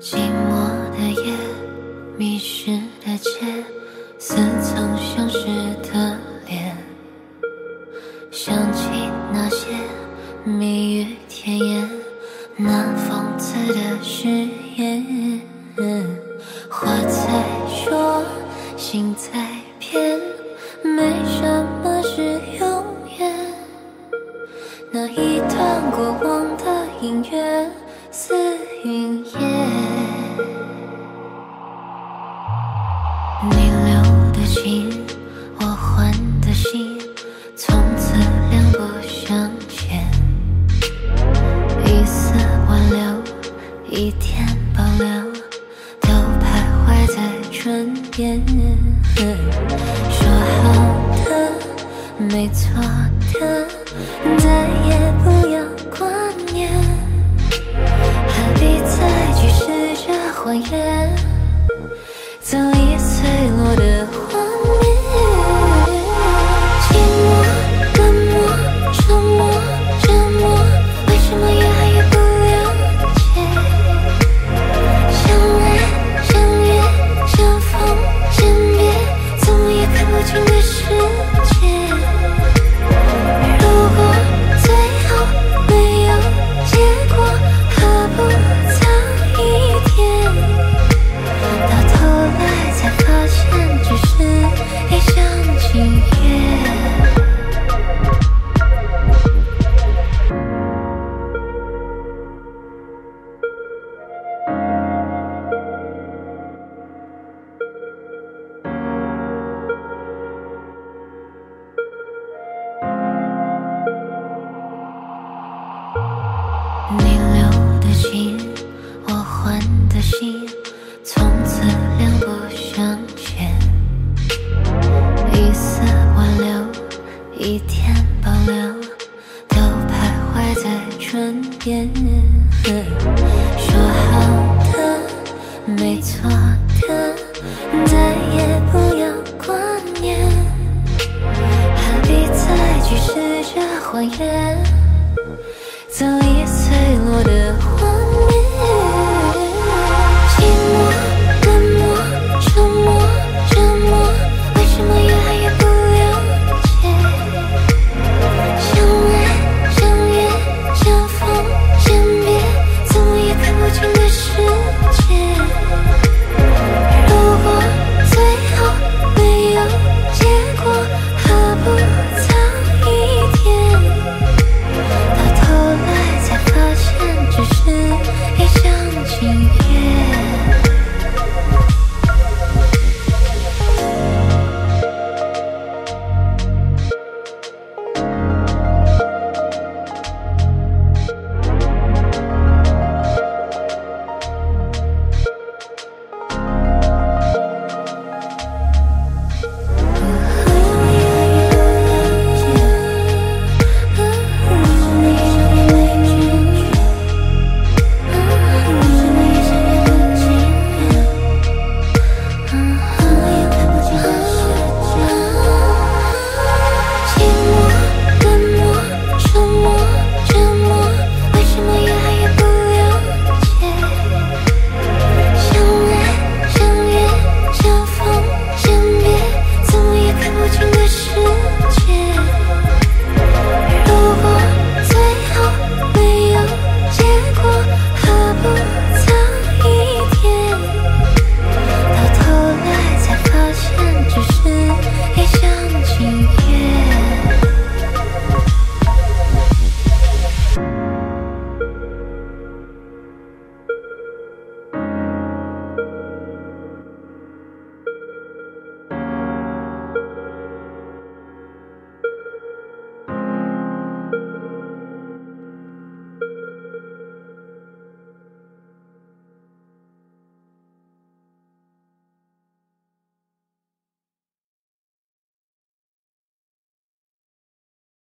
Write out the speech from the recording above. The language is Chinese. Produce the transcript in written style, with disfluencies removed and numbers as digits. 寂寞的夜，迷失的街，似曾相识的脸，想起那些蜜语甜言，那讽刺的誓言。话在说，心在骗，没什么是永远。那一段过往的音乐，似云烟。你留的情，我还的心，从此两不相欠。一丝挽留，一点保留，都徘徊在唇边。说好的，没错的，再也不要挂念，何必再去试着还原，早已碎落的画面。寂寞淡漠沉默折磨，为什么越爱越不了解？相爱相约相逢相别，怎么也看不清的世界。你留的情，我还的心，从此两不相欠。一丝挽留，一点保留，都徘徊在唇边。说好的，没错的。